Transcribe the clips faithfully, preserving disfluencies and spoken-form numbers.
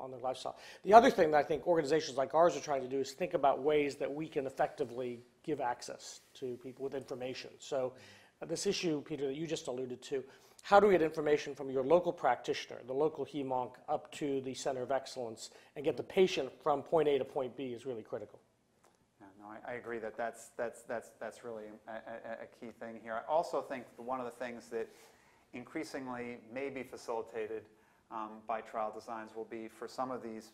on their lifestyle. The other thing that I think organizations like ours are trying to do is think about ways that we can effectively give access to people with information. So uh, this issue, Peter, that you just alluded to, how do we get information from your local practitioner, the local HEMONC, up to the Center of Excellence and get the patient from point A to point B is really critical. Yeah, no, I, I agree that that's, that's, that's, that's really a, a, a key thing here. I also think that one of the things that increasingly may be facilitated um, by trial designs will be for some of these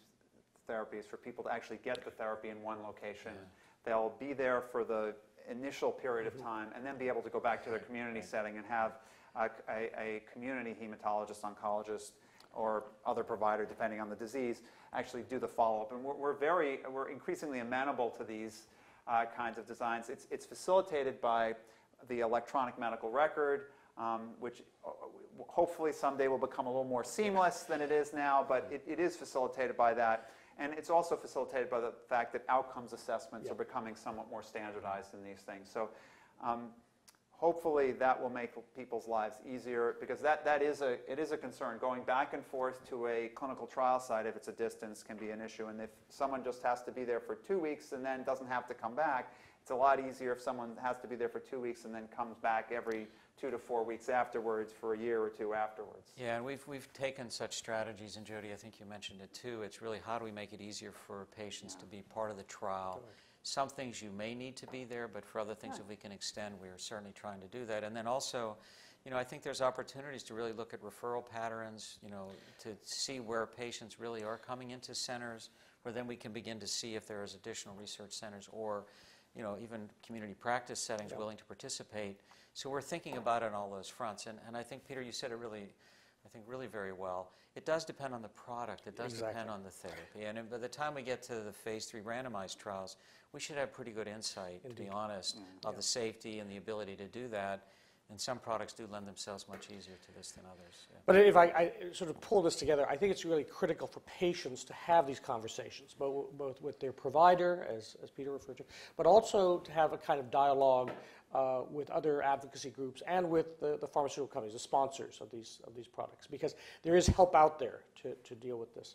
therapies for people to actually get the therapy in one location. Yeah. They'll be there for the initial period mm-hmm. of time and then be able to go back to their community right. setting and have A, a community hematologist, oncologist, or other provider, depending on the disease, actually do the follow-up. And we're, we're very, we're increasingly amenable to these uh, kinds of designs. It's, it's facilitated by the electronic medical record, um, which hopefully someday will become a little more seamless than it is now, but it, it is facilitated by that. And it's also facilitated by the fact that outcomes assessments yeah. are becoming somewhat more standardized in these things. So. Um, Hopefully that will make people's lives easier, because that, that is a, it is a concern. Going back and forth to a clinical trial site, if it's a distance, can be an issue. And if someone just has to be there for two weeks and then doesn't have to come back, it's a lot easier if someone has to be there for two weeks and then comes back every two to four weeks afterwards for a year or two afterwards. Yeah, and we've, we've taken such strategies, and Jodie, I think you mentioned it too. It's really, how do we make it easier for patients yeah. to be part of the trial? Correct. Some things you may need to be there, but for other things that we can extend, we are certainly trying to do that. And then also, you know, I think there's opportunities to really look at referral patterns, you know, to see where patients really are coming into centers, where then we can begin to see if there is additional research centers or, you know, even community practice settings yeah. willing to participate. So we're thinking about it on all those fronts. And, and I think, Peter, you said it really, I think, really very well. It does depend on the product. It does exactly. depend on the therapy. And by the time we get to the phase three randomized trials, we should have pretty good insight, Indeed. to be honest, mm-hmm. of yeah. the safety and the ability to do that. And some products do lend themselves much easier to this than others. Yeah. But if I, I sort of pull this together, I think it's really critical for patients to have these conversations, both, both with their provider, as, as Peter referred to, but also to have a kind of dialogue uh, with other advocacy groups and with the, the pharmaceutical companies, the sponsors of these, of these products, because there is help out there to, to deal with this.